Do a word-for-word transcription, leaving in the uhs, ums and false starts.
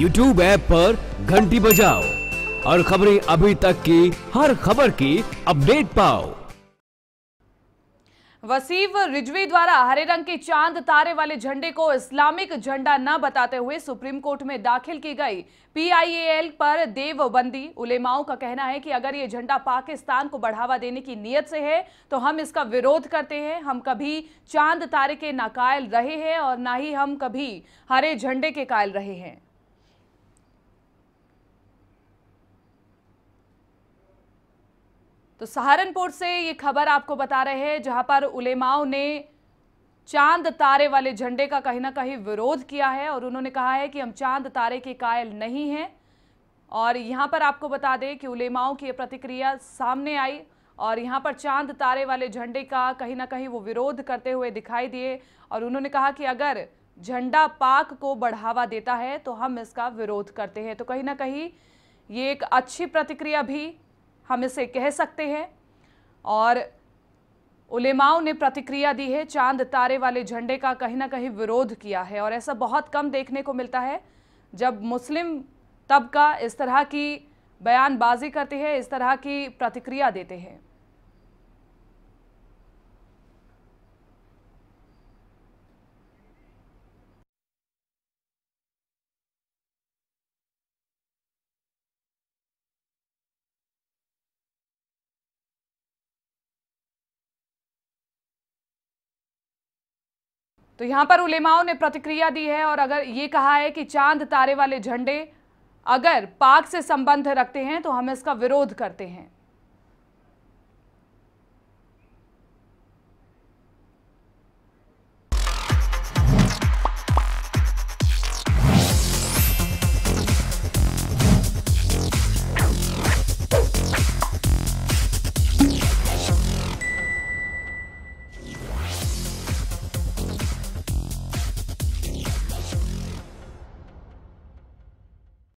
YouTube app पर घंटी बजाओ और खबरें अभी तक की हर खबर की अपडेट पाओ। वसीम रिजवी द्वारा हरे रंग के चांद तारे वाले झंडे को इस्लामिक झंडा न बताते हुए सुप्रीम कोर्ट में दाखिल की गई पी आई ए एल पर देवबंदी। उलेमाओं का कहना है कि अगर ये झंडा पाकिस्तान को बढ़ावा देने की नीयत से है तो हम इसका विरोध करते हैं। हम कभी चांद तारे के ना कायल रहे हैं और ना ही हम कभी हरे झंडे के कायल रहे हैं। तो सहारनपुर से ये खबर आपको बता रहे हैं, जहां पर उलेमाओं ने चांद तारे वाले झंडे का कहीं ना कहीं विरोध किया है और उन्होंने कहा है कि हम चांद तारे के कायल नहीं हैं। और यहां पर आपको बता दें कि उलेमाओं की ये प्रतिक्रिया सामने आई और यहां पर चांद तारे वाले झंडे का कहीं ना कहीं वो विरोध करते हुए दिखाई दिए और उन्होंने कहा कि अगर झंडा पाक को बढ़ावा देता है तो हम इसका विरोध करते हैं। तो कहीं ना कहीं ये एक अच्छी प्रतिक्रिया भी हम इसे कह सकते हैं और उलेमाओं ने प्रतिक्रिया दी है, चांद तारे वाले झंडे का कहीं ना कहीं विरोध किया है। और ऐसा बहुत कम देखने को मिलता है जब मुस्लिम तबका इस तरह की बयानबाजी करते हैं, इस तरह की प्रतिक्रिया देते हैं। तो यहाँ पर उलेमाओं ने प्रतिक्रिया दी है और अगर ये कहा है कि चांद तारे वाले झंडे अगर पाक से संबंध रखते हैं तो हम इसका विरोध करते हैं।